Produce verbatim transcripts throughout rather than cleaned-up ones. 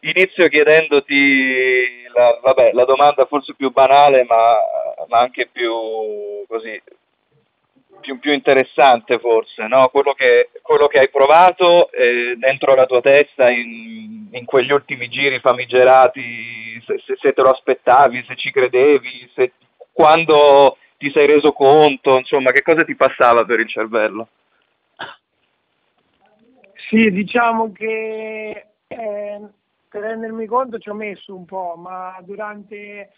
Inizio chiedendoti la, vabbè, la domanda forse più banale, ma, ma anche più, così, più, più interessante forse, no? Quello che, quello che hai provato eh, dentro la tua testa in, in quegli ultimi giri famigerati, se, se, se te lo aspettavi, se ci credevi, se, quando ti sei reso conto, insomma, che cosa ti passava per il cervello? Sì, diciamo che eh, per rendermi conto ci ho messo un po', ma durante,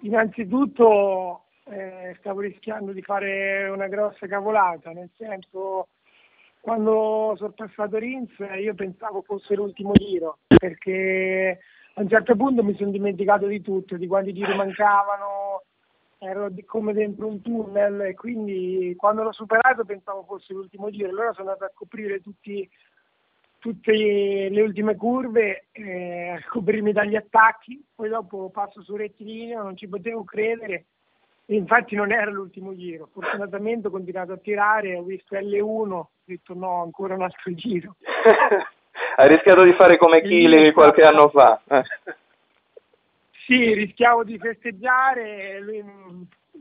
innanzitutto eh, stavo rischiando di fare una grossa cavolata, nel senso, quando sono passato Rins io pensavo fosse l'ultimo giro, perché a un certo punto mi sono dimenticato di tutto, di quanti giri mancavano, ero come dentro un tunnel, e quindi quando l'ho superato pensavo fosse l'ultimo giro, allora sono andato a coprire tutti, tutte le ultime curve, eh, a coprirmi dagli attacchi, poi dopo passo su rettilineo, non ci potevo credere, e infatti non era l'ultimo giro, fortunatamente ho continuato a tirare, ho visto L uno, ho detto no, ancora un altro giro. Hai rischiato di fare come Kili qualche anno fa. Sì, rischiavo di festeggiare e lui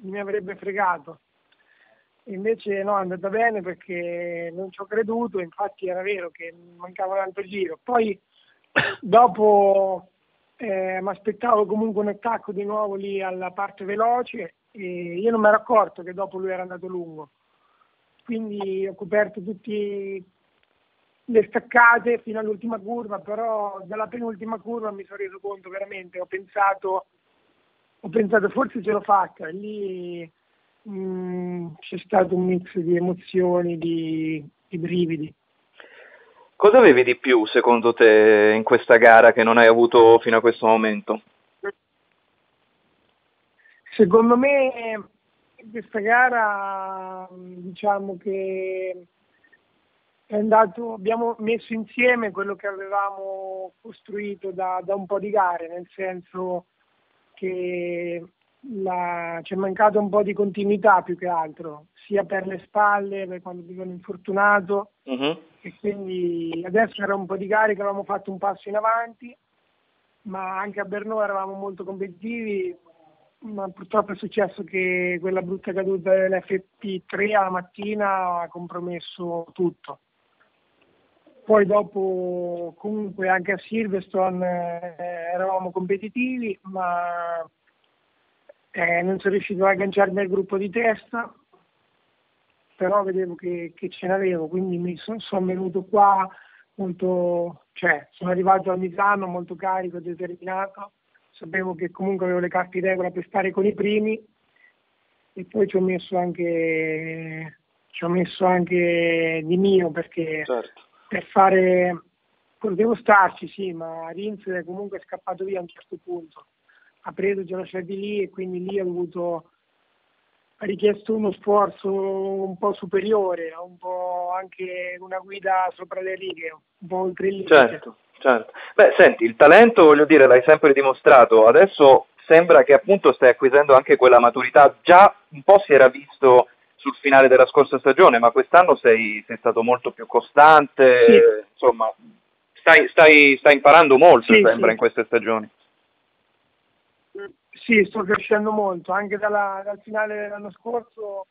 mi avrebbe fregato. Invece no, è andata bene perché non ci ho creduto, infatti era vero che mancava un altro giro. Poi dopo eh, mi aspettavo comunque un attacco di nuovo lì alla parte veloce e io non mi ero accorto che dopo lui era andato lungo. Quindi ho coperto tutti le staccate fino all'ultima curva, però dalla penultima curva mi sono reso conto veramente, ho pensato, ho pensato forse ce l'ho fatta, e lì mh, c'è stato un mix di emozioni, di, di brividi. Cosa avevi di più secondo te in questa gara che non hai avuto fino a questo momento? Secondo me in questa gara diciamo che è andato, abbiamo messo insieme quello che avevamo costruito da, da un po' di gare, nel senso che la, c'è mancato un po' di continuità più che altro, sia per le spalle, per quando ti sono infortunato, uh-huh. E quindi adesso era un po' di gare che avevamo fatto un passo in avanti, ma anche a Bernò eravamo molto competitivi, ma purtroppo è successo che quella brutta caduta dell'F P tre alla mattina ha compromesso tutto. Poi dopo comunque anche a Silverstone eh, eravamo competitivi, ma eh, non sono riuscito ad agganciarmi al gruppo di testa, però vedevo che, che ce n'avevo, quindi mi sono son venuto qua molto, cioè sono arrivato a Misano molto carico, determinato, sapevo che comunque avevo le carte in regola per stare con i primi, e poi ci ho messo anche, ci ho messo anche di mio, perché certo. Per fare, potevo starci, sì, ma Rins comunque è scappato via a un certo punto. Ha preso, ci ha lasciati lì, e quindi lì ho dovuto, ha richiesto uno sforzo un po' superiore, un po' anche una guida sopra le righe, un po' oltre il limite. Certo, certo. Beh, senti, il talento, voglio dire, l'hai sempre dimostrato. Adesso sembra che appunto stai acquisendo anche quella maturità. Già un po' si era visto sul finale della scorsa stagione, ma quest'anno sei, sei stato molto più costante, sì. Insomma, stai, stai, stai imparando molto, sì, sembra, sì. In queste stagioni. Sì, sto crescendo molto, anche dalla, dal finale dell'anno scorso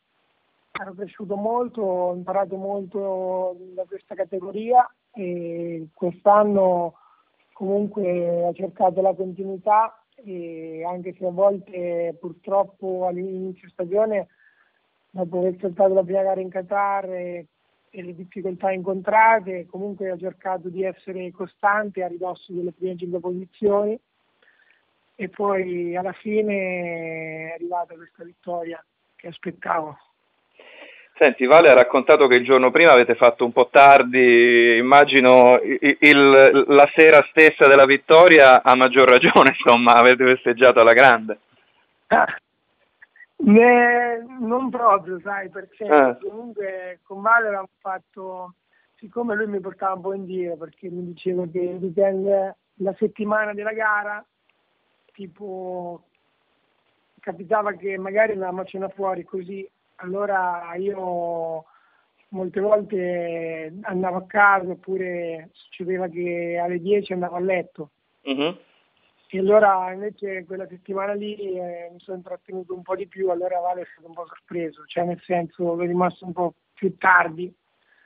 ero cresciuto molto, ho imparato molto da questa categoria, e quest'anno comunque ho cercato la continuità, e anche se a volte purtroppo all'inizio stagione, dopo aver saltato la prima gara in Qatar e, e le difficoltà incontrate, comunque ho cercato di essere costante a ridosso delle prime cinque posizioni, e poi alla fine è arrivata questa vittoria che aspettavo. Senti, Vale ha raccontato che il giorno prima avete fatto un po' tardi, immagino il, il, la sera stessa della vittoria a maggior ragione, insomma, avete festeggiato alla grande. Ah. Ne, non proprio, sai, perché ah. Comunque con Vale avevamo fatto, siccome lui mi portava un po' in giro perché mi diceva che il weekend, la settimana della gara, tipo capitava che magari andavamo a cena fuori così, allora io molte volte andavo a casa, oppure succedeva che alle dieci andavo a letto. Mm-hmm. E allora invece quella settimana lì eh, mi sono intrattenuto un po' di più, allora Vale è stato un po' sorpreso, cioè nel senso è rimasto un po' più tardi.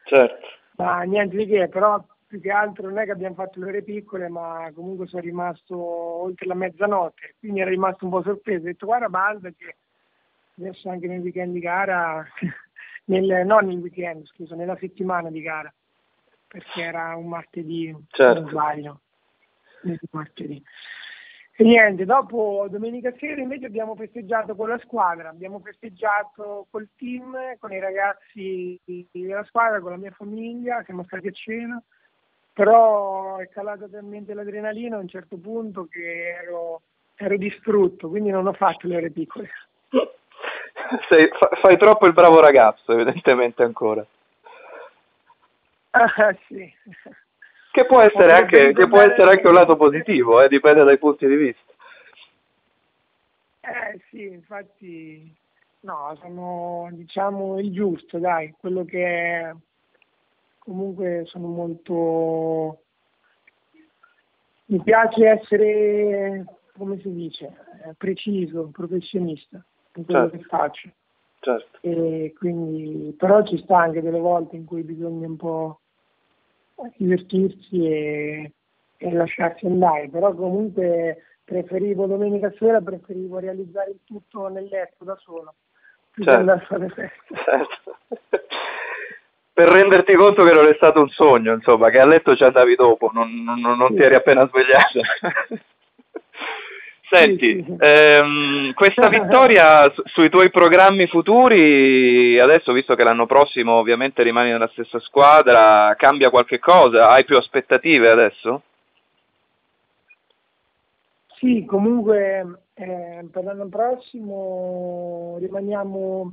Certo. Ma niente di che, però più che altro non è che abbiamo fatto le ore piccole, ma comunque sono rimasto oltre la mezzanotte, quindi era rimasto un po' sorpreso. Ho detto guarda basta che adesso anche nel weekend di gara, nel, non nel weekend scusa, nella settimana di gara, perché era un martedì, certo. Non sbaglio, nel martedì. E niente, dopo domenica sera invece abbiamo festeggiato con la squadra, abbiamo festeggiato col team, con i ragazzi della squadra, con la mia famiglia, siamo stati a cena, però è calata talmente l'adrenalina a un certo punto che ero, ero distrutto, quindi non ho fatto le ore piccole. Sei, fa, fai troppo il bravo ragazzo, evidentemente ancora. Ah sì. Che può essere anche, che può essere anche un lato positivo, eh, dipende dai punti di vista. Eh sì, infatti, no, sono diciamo il giusto, dai, quello che è, comunque sono molto, mi piace essere, come si dice, preciso, professionista in quello certo. che faccio. Certo. E quindi, però ci sta anche delle volte in cui bisogna un po' divertirsi e, e lasciarsi andare, però comunque preferivo domenica sera preferivo realizzare il tutto nel letto da solo, più certo. che andare a fare festa. Certo. Per renderti conto che non è stato un sogno, insomma, che a letto ci andavi dopo, non, non, non sì. ti eri appena svegliato. Senti, sì, sì. Ehm, questa vittoria sui tuoi programmi futuri, adesso visto che l'anno prossimo ovviamente rimani nella stessa squadra, cambia qualche cosa? Hai più aspettative adesso? Sì, comunque eh, per l'anno prossimo rimaniamo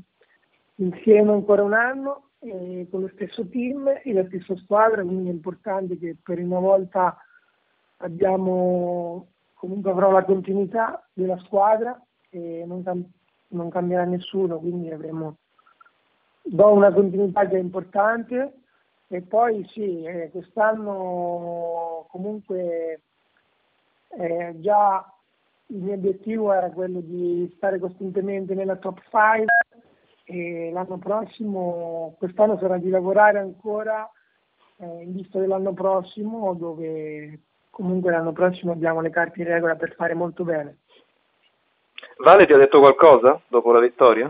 insieme ancora un anno, eh, con lo stesso team e la stessa squadra, quindi è importante che per una volta abbiamo... Comunque avrò la continuità della squadra e non, cam- non cambierà nessuno, quindi avremo do una continuità che è importante. E poi sì, eh, quest'anno comunque eh, già il mio obiettivo era quello di stare costantemente nella top cinque e l'anno prossimo, quest'anno sarà di lavorare ancora eh, in vista dell'anno prossimo dove... Comunque l'anno prossimo abbiamo le carte in regola per fare molto bene. Vale ti ha detto qualcosa dopo la vittoria?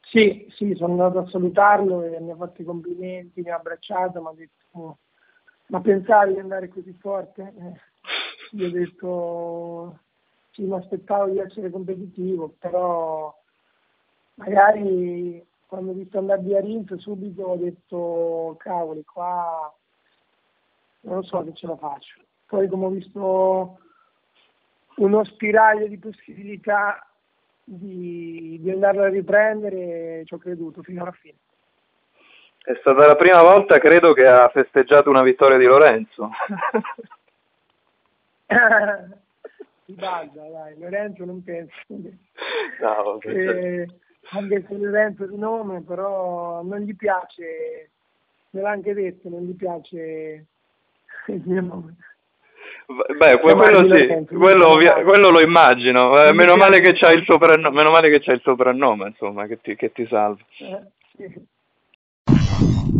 Sì, sì, sono andato a salutarlo e mi ha fatto i complimenti, mi ha abbracciato, mi ha detto ma pensavi di andare così forte? Gli ho detto sì, mi aspettavo di essere competitivo, però magari quando ho visto andare via Rins subito ho detto cavoli, qua... non so che ce la faccio. Poi come ho visto uno spiraglio di possibilità di, di andarla a riprendere, ci ho creduto fino alla fine. È stata la prima volta, credo, che ha festeggiato una vittoria di Lorenzo. Di base, dai, Lorenzo non penso. No, e, anche se Lorenzo è di nome, però non gli piace, me l'ha anche detto, non gli piace... il mio nome. Beh, quello sì, quello, ovvia, quello lo immagino, eh, meno male che c'hai il soprannome, meno male che c'hai il soprannome, insomma, che ti, che ti salva. Eh, sì.